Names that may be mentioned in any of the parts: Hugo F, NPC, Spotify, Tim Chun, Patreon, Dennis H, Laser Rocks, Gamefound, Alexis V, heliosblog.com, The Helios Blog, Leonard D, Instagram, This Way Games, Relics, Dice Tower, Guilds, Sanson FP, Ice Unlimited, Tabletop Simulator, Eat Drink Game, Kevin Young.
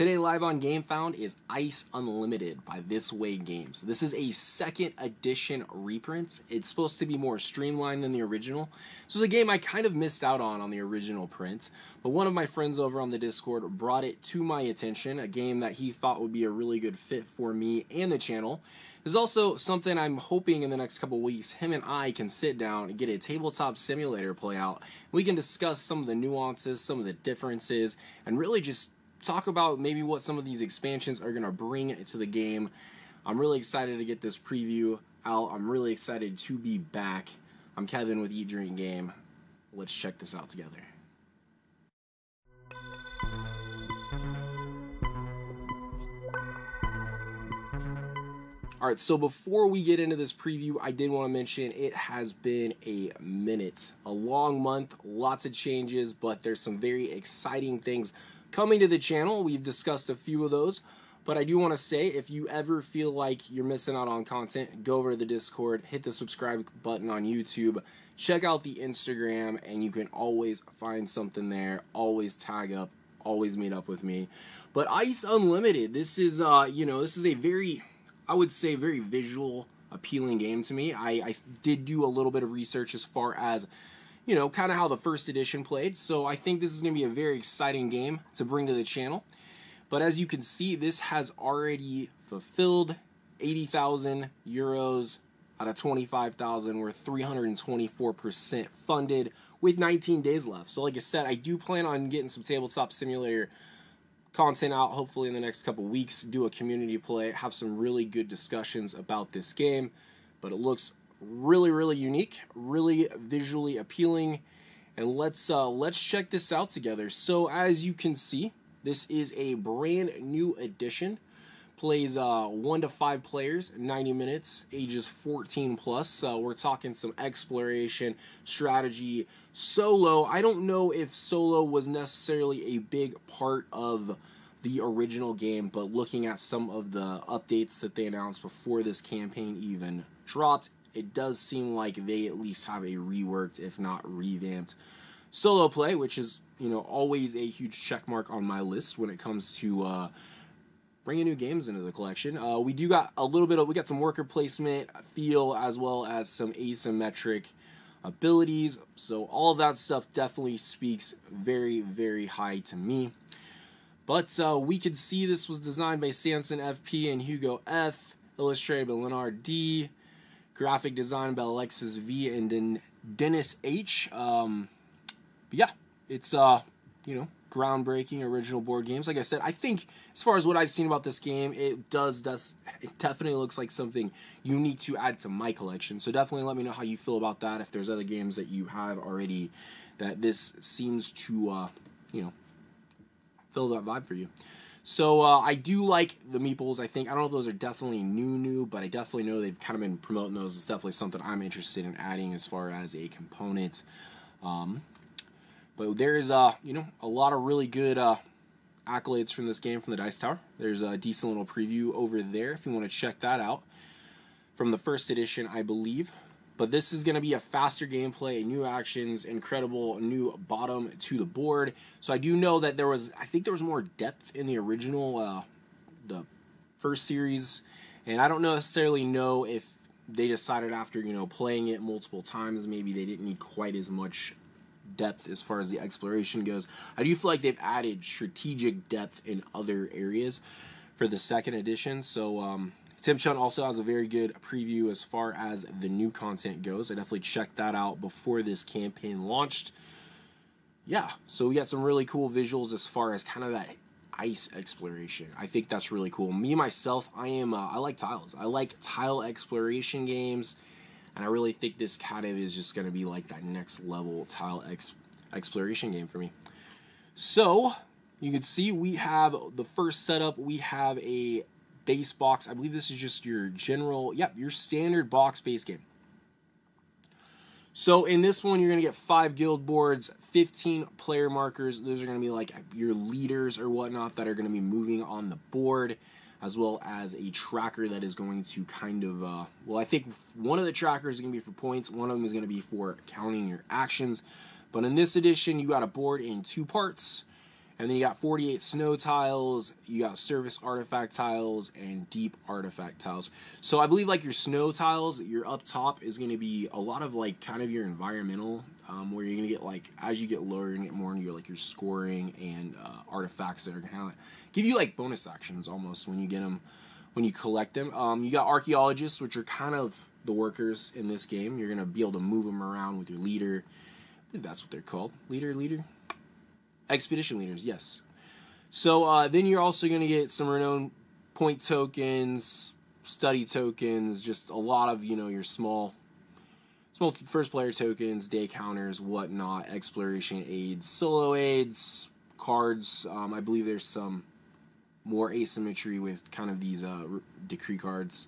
Today live on Gamefound is Ice Unlimited by This Way Games. This is a second edition reprint. It's supposed to be more streamlined than the original. So it's a game I kind of missed out on the original print, but one of my friends over on the Discord brought it to my attention, a game that he thought would be a really good fit for me and the channel. There's also something I'm hoping in the next couple weeks, him and I can sit down and get a Tabletop Simulator play out. We can discuss some of the nuances, some of the differences, and really just talk about maybe what some of these expansions are going to bring to the game. I'm really excited to get this preview out. I'm really excited to be back. I'm Kevin with Eat Drink Game. Let's check this out together. Alright, so before we get into this preview, I did want to mention it has been a minute. A long month, lots of changes, but there's some very exciting things coming to the channel. We've discussed a few of those, but I do want to say, if you ever feel like you're missing out on content, go over to the Discord, hit the subscribe button on YouTube, check out the Instagram, and you can always find something there. Always tag up, always meet up with me. But Ice Unlimited, this is this is a very, I would say, very visual appealing game to me. I did do a little bit of research as far as, you know, kind of how the first edition played, so I think this is going to be a very exciting game to bring to the channel. But as you can see, this has already fulfilled 80,000 euros out of 25,000. We're 324% funded with 19 days left. So like I said, I do plan on getting some Tabletop Simulator content out, hopefully in the next couple weeks, do a community play, have some really good discussions about this game. But it looks really unique, really visually appealing, and let's check this out together. So as you can see, this is a brand new edition. Plays 1 to 5 players, 90 minutes, ages 14 plus. So we're talking some exploration, strategy, solo. I don't know if solo was necessarily a big part of the original game, but looking at some of the updates that they announced before this campaign even dropped, it does seem like they at least have a reworked, if not revamped, solo play, which is, you know, always a huge checkmark on my list when it comes to bringing new games into the collection. We do got a little bit of, we got some worker placement feel as well as some asymmetric abilities. So all of that stuff definitely speaks very high to me. But we could see this was designed by Sanson FP and Hugo F, illustrated by Leonard D. Graphic design by Alexis V and then Dennis H. Yeah, it's groundbreaking original board games. Like I said, I think as far as what I've seen about this game, it it definitely looks like something unique to add to my collection. So definitely let me know how you feel about that. If there's other games that you have already that this seems to fill that vibe for you. So I do like the meeples, I think. I don't know if those are definitely new, but I definitely know they've kind of been promoting those. It's definitely something I'm interested in adding as far as a component. But there is, a lot of really good accolades from this game from the Dice Tower. There's a decent little preview over there if you want to check that out from the first edition, I believe. But this is going to be a faster gameplay, new actions, incredible new bottom to the board. So I do know that there was, I think there was more depth in the original, the first series. And I don't necessarily know if they decided after, playing it multiple times, maybe they didn't need quite as much depth as far as the exploration goes. I do feel like they've added strategic depth in other areas for the second edition. So, Tim Chun also has a very good preview as far as the new content goes. I definitely checked that out before this campaign launched. Yeah, so we got some really cool visuals as far as kind of that ice exploration. I think that's really cool. Me, myself, I like tiles. I like tile exploration games, and I really think this kind of is just going to be like that next level tile exploration game for me. So, you can see we have the first setup. We have a base box. I believe this is just your general, yep, your standard box base game. So in this one, you're going to get 5 guild boards, 15 player markers. Those are going to be like your leaders or whatnot that are going to be moving on the board, as well as a tracker that is going to kind of, well, I think one of the trackers is going to be for points. One of them is going to be for counting your actions. But in this edition, you got a board in 2 parts. And then you got 48 snow tiles, you got service artifact tiles, and deep artifact tiles. So I believe like your snow tiles, your up top is going to be a lot of like kind of your environmental, where you're going to get like, as you get lower and get more into your, like your scoring and artifacts that are going to like, give you like bonus actions almost when you get them, when you collect them. You got archaeologists, which are kind of the workers in this game. You're going to be able to move them around with your leader. I think that's what they're called. Leader. Expedition leaders, yes. So then you're also going to get some renown point tokens, study tokens, just a lot of, you know, your small first player tokens, day counters, whatnot, exploration aids, solo aids, cards. I believe there's some more asymmetry with kind of these decree cards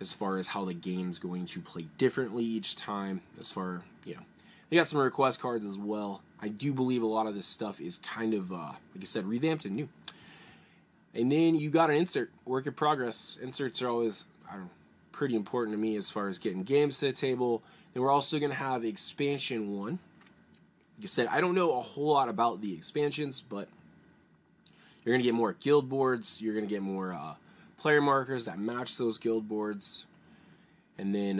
as far as how the game's going to play differently each time. As far, you know, they got some request cards as well. I do believe a lot of this stuff is kind of, like I said, revamped and new. And then you got an insert, work in progress. Inserts are always, I don't know, pretty important to me as far as getting games to the table. And we're also going to have expansion one. Like I said, I don't know a whole lot about the expansions, but you're going to get more guild boards. You're going to get more player markers that match those guild boards. And then,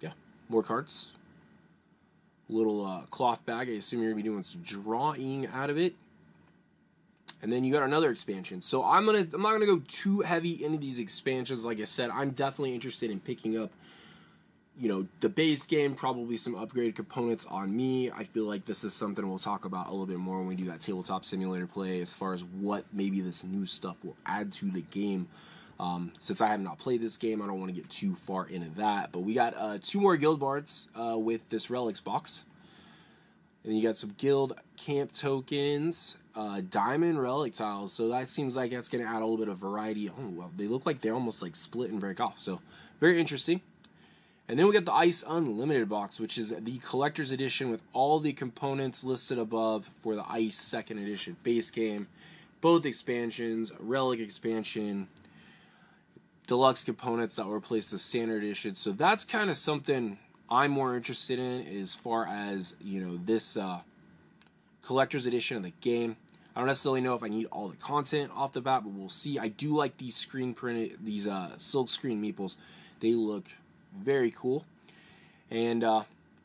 yeah, more cards. Little cloth bag. I assume you're going to be doing some drawing out of it. And then you got another expansion. So I'm not going to go too heavy into these expansions. Like I said, I'm definitely interested in picking up, you know, the base game, probably some upgraded components on me. I feel like this is something we'll talk about a little bit more when we do that tabletop simulator play as far as what maybe this new stuff will add to the game. Since I have not played this game, I don't want to get too far into that. But we got 2 more guild bards with this relics box. And then you got some guild camp tokens, diamond relic tiles. So that seems like that's going to add a little bit of variety. Oh, well, they look like they're almost like split and break off. So very interesting. And then we got the Ice Unlimited box, which is the collector's edition with all the components listed above for the Ice 2nd edition base game. Both expansions, relic expansion, deluxe components that will replace the standard edition. So that's kind of something I'm more interested in as far as, you know, this collector's edition of the game. I don't necessarily know if I need all the content off the bat, but we'll see. I do like these screen printed, these silk screen meeples. They look very cool. And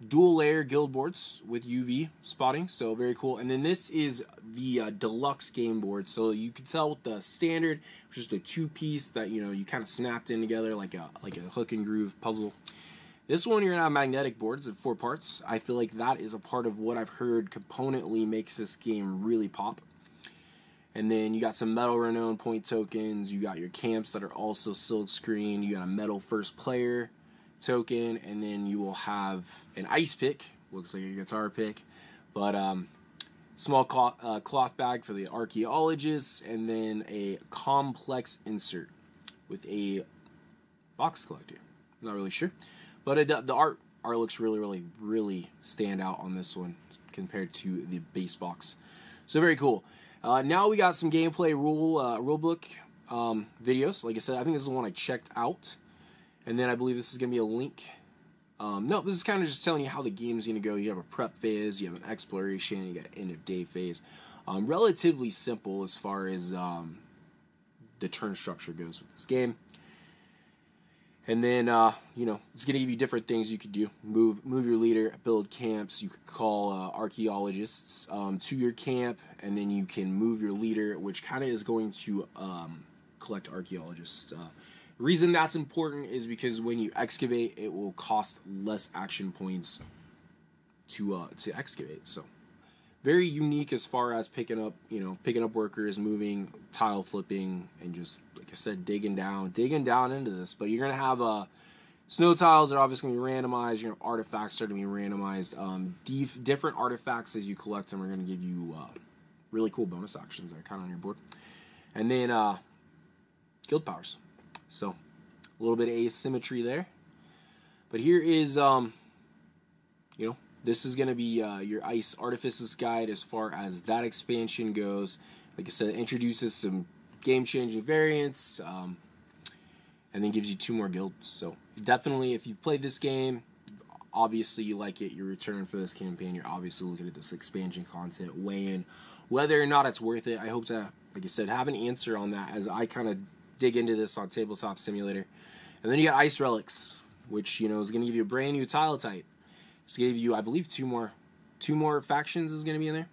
dual layer guild boards with UV spotting, so very cool. And then this is the deluxe game board, so you can tell with the standard, just a 2-piece that, you know, you kind of snapped in together like a hook and groove puzzle. This one you're gonna have magnetic boards in 4 parts. I feel like that is a part of what I've heard componently makes this game really pop. And then you got some metal renown point tokens. You got your camps that are also silk screen. You got a metal first player token, and then you will have an ice pick, looks like a guitar pick, but small cloth bag for the archaeologists, and then a complex insert with a box collector. I'm not really sure, but the art looks really stand out on this one compared to the base box, so very cool. Now we got some gameplay rulebook videos. Like I said, I think this is the one I checked out. And then I believe this is going to be a link. No, this is kind of just telling you how the game's going to go. You have a prep phase, you have an exploration, you got an end of day phase. Relatively simple as far as the turn structure goes with this game. And then, you know, it's going to give you different things you could do. Move your leader, build camps. You could call archaeologists to your camp. And then you can move your leader, which kind of is going to collect archaeologists. Reason that's important is because when you excavate, it will cost less action points to excavate. So very unique as far as picking up, you know, picking up workers, moving, tile flipping, and just like I said, digging down into this. But you're gonna have snow tiles are obviously gonna be randomized. Your artifacts are gonna be randomized. Different artifacts as you collect them are gonna give you really cool bonus actions that are kind of on your board. And then guild powers. So, a little bit of asymmetry there. But here is, you know, this is going to be your Ice Artifices Guide as far as that expansion goes. Like I said, it introduces some game-changing variants, and then gives you 2 more guilds. So, definitely, if you've played this game, obviously you like it, you're returning for this campaign, you're obviously looking at this expansion content, weighing in whether or not it's worth it. I hope to, like I said, have an answer on that as I kind of dig into this on Tabletop Simulator. And then you got Ice Relics, which, you know, is going to give you a brand new tile type. It's going to give you, I believe, two more factions is going to be in there.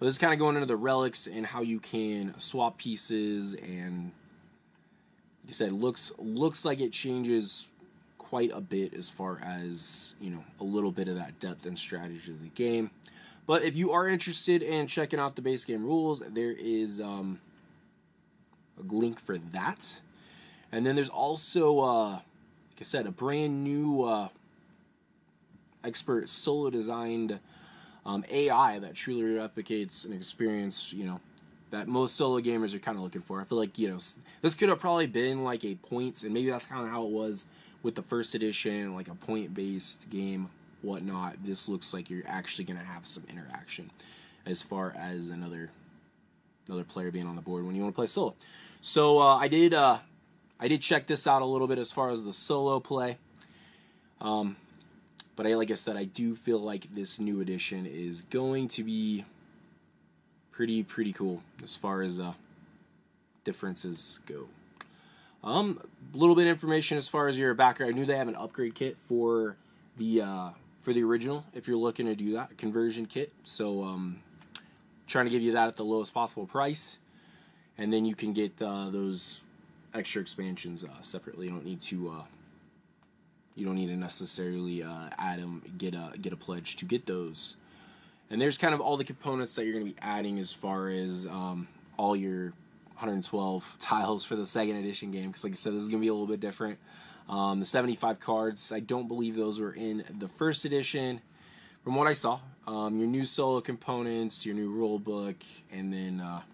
But this is kind of going into the relics and how you can swap pieces, and like I said, looks like it changes quite a bit as far as, you know, a little bit of that depth and strategy of the game. But if you are interested in checking out the base game rules, there is a link for that. And then there's also, like I said, a brand new expert solo designed AI that truly replicates an experience, you know, that most solo gamers are kind of looking for. I feel like, you know, this could have probably been like a points, and maybe that's kind of how it was with the first edition, like a point-based game, whatnot. This looks like you're actually going to have some interaction as far as another player being on the board when you want to play solo. So I did check this out a little bit as far as the solo play. But like I said, I do feel like this new edition is going to be pretty cool as far as differences go. A little bit of information as far as your background. I knew they have an upgrade kit for the original if you're looking to do that, a conversion kit. So trying to give you that at the lowest possible price, and then you can get those extra expansions separately. You don't need to necessarily add them, get a pledge to get those. And there's kind of all the components that you're going to be adding as far as all your 112 tiles for the second edition game, because like I said, this is going to be a little bit different. The 75 cards, I don't believe those were in the first edition from what I saw. Your new solo components, your new rule book, and then a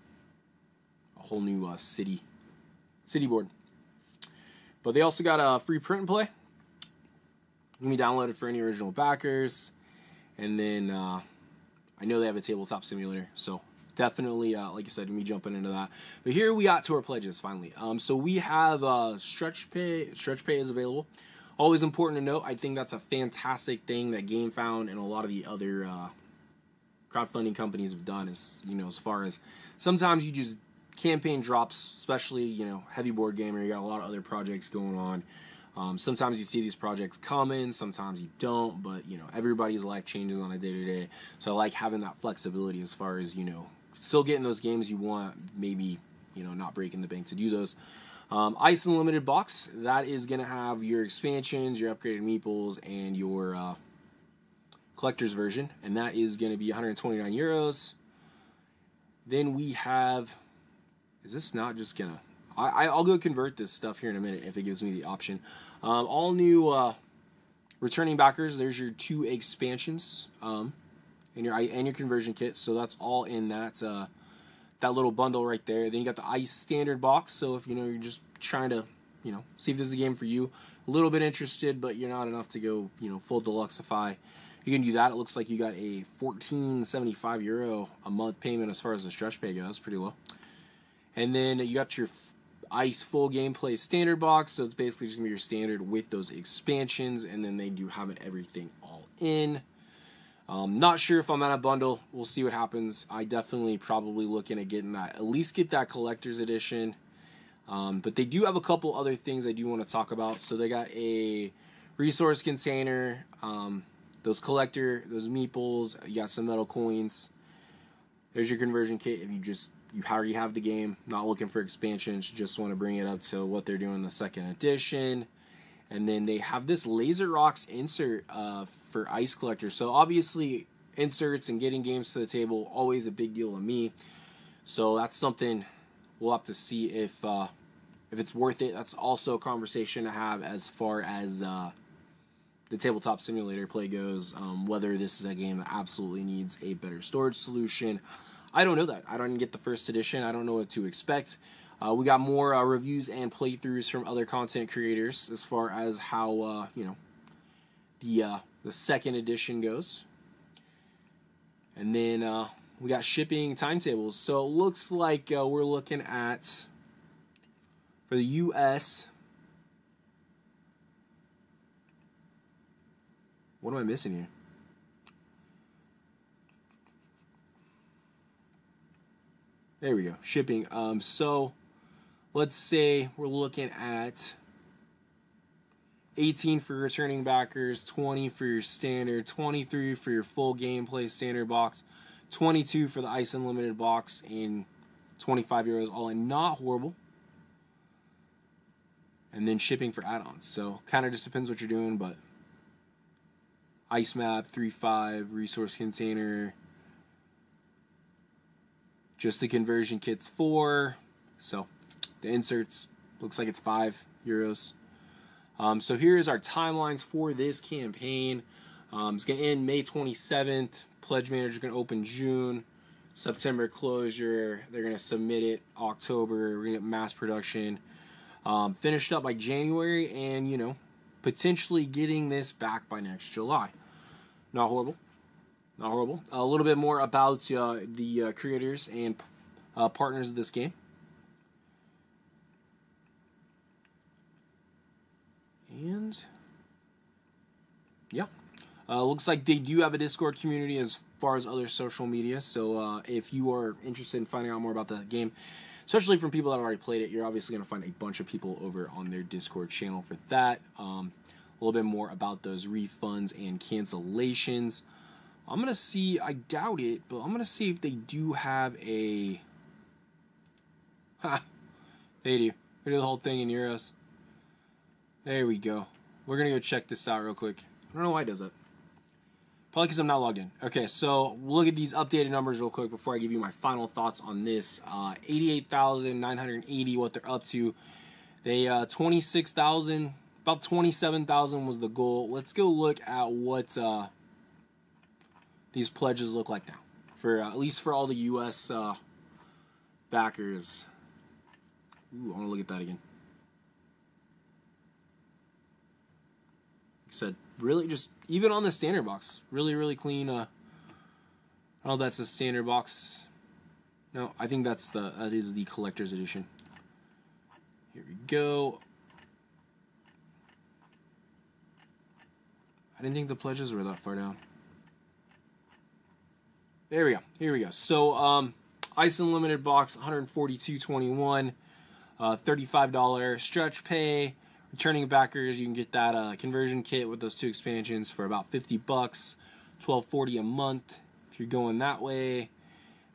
whole new city board. But they also got a free print and play. It can be downloaded for any original backers. And then I know they have a Tabletop Simulator, so definitely, like I said, me jumping into that. But here we got to our pledges finally. So we have stretch pay. Stretch pay is available. Always important to note. I think that's a fantastic thing that Gamefound and a lot of the other crowdfunding companies have done. Is, you know, as far as sometimes you just campaign drops, especially, you know, heavy board gamer. You got a lot of other projects going on. Sometimes you see these projects coming, sometimes you don't. But you know, everybody's life changes on a day to day. So I like having that flexibility as far as, you know, still getting those games you want, maybe, you know, not breaking the bank to do those. Ice Unlimited box, that is going to have your expansions, your upgraded meeples, and your collector's version, and that is going to be 129 euros. Then we have, is this not just going to, I'll go convert this stuff here in a minute if it gives me the option. All new returning backers, there's your two expansions. And your conversion kit, so that's all in that that little bundle right there. Then you got the Ice Standard box, so if, you know, you're just trying to, you know, see if this is a game for you, a little bit interested, but you're not enough to go, you know, full deluxeify, you can do that. It looks like you got a 14.75 euro a month payment as far as the stretch pay goes, pretty low. And then you got your Ice Full Gameplay Standard box, so it's basically just gonna be your standard with those expansions, and then they do have it everything all in. Not sure if I'm at a bundle. We'll see what happens. I definitely probably looking at getting that. At least get that collector's edition. But they do have a couple other things I do want to talk about. So they got a resource container, those collector, those meeples. You got some metal coins. There's your conversion kit. If you just, you already have the game, not looking for expansions, just want to bring it up to what they're doing in the second edition. And then they have this Laser Rocks insert for Ice Collector. So obviously inserts and getting games to the table, always a big deal to me. So that's something we'll have to see if it's worth it. That's also a conversation to have as far as the Tabletop Simulator play goes. Whether this is a game that absolutely needs a better storage solution, I don't know that. I don't even get the first edition. I don't know what to expect. We got more reviews and playthroughs from other content creators as far as how, you know, the second edition goes. And then we got shipping timetables. So it looks like we're looking at, for the U.S., What am I missing here? There we go, shipping. So let's say we're looking at 18 for returning backers, 20 for your standard, 23 for your full gameplay standard box, 22 for the Ice Unlimited box, and 25 euros all in. Not horrible. And then shipping for add-ons. So kind of just depends what you're doing, but ice map, 3.5, resource container, just the conversion kit's 4, so the inserts looks like it's 5 euros. So here is our timelines for this campaign. It's gonna end May 27th. Pledge manager's gonna open June. September closure. They're gonna submit it October. We're gonna get mass production finished up by January, and you know, potentially getting this back by next July. Not horrible. Not horrible. A little bit more about the creators and partners of this game. And yeah, looks like they do have a Discord community as far as other social media. So if you are interested in finding out more about the game, especially from people that have already played it, you're obviously going to find a bunch of people over on their Discord channel for that. A little bit more about those refunds and cancellations. I'm going to see, I doubt it, but I'm going to see if they do have a, they do. They do the whole thing in euros. There we go. We're going to go check this out real quick. I don't know why it does that. Probably because I'm not logged in. Okay, so look at these updated numbers real quick before I give you my final thoughts on this. 88,980, what they're up to. They, 26,000, about 27,000 was the goal. Let's go look at what, these pledges look like now, for at least for all the U.S. backers. Ooh, I want to look at that again. Like I said, really, just even on the standard box, really, really clean. I don't know if that's the standard box. No, I think that's the that is the collector's edition. Here we go. I didn't think the pledges were that far down. There we go. Here we go. So, Ice Unlimited box, $142.21, $35 stretch pay. Returning backers, you can get that conversion kit with those 2 expansions for about 50 bucks, $12.40 a month if you're going that way.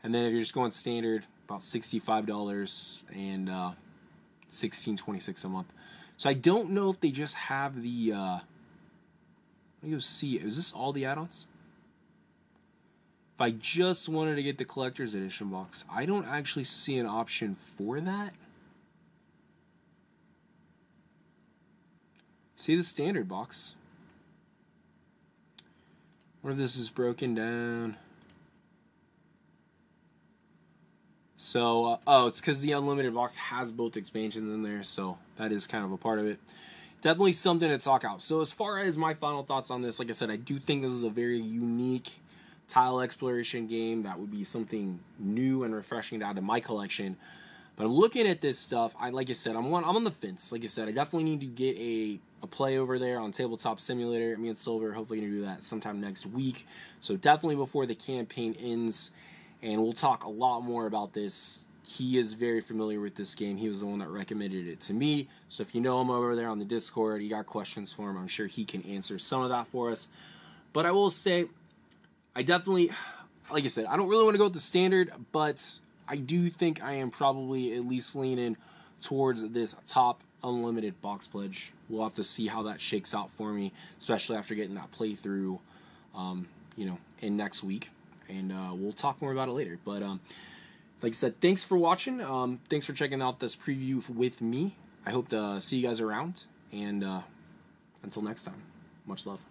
And then if you're just going standard, about $65 and $16.26 a month. So I don't know if they just have the. Let me go see. Is this all the add-ons? If I just wanted to get the collector's edition box, I don't actually see an option for that. See the standard box. What if this is broken down? So, oh, it's because the unlimited box has both expansions in there, so that is kind of a part of it. Definitely something to talk out. So as far as my final thoughts on this, like I said, I do think this is a very unique tile exploration game that would be something new and refreshing to add to my collection. But I'm looking at this stuff, like I said, I'm on the fence. Like I said, I definitely need to get a play over there on Tabletop Simulator. Me and Silver hopefully going to do that sometime next week. So definitely before the campaign ends, and we'll talk a lot more about this. He is very familiar with this game. He was the one that recommended it to me. So if you know him over there on the Discord, you got questions for him, I'm sure he can answer some of that for us. But I will say, I definitely, like I said, I don't really want to go with the standard, but I do think I am probably at least leaning towards this top unlimited box pledge. We'll have to see how that shakes out for me, especially after getting that playthrough, you know, in next week. And we'll talk more about it later. But like I said, thanks for watching. Thanks for checking out this preview with me. I hope to see you guys around. And until next time, much love.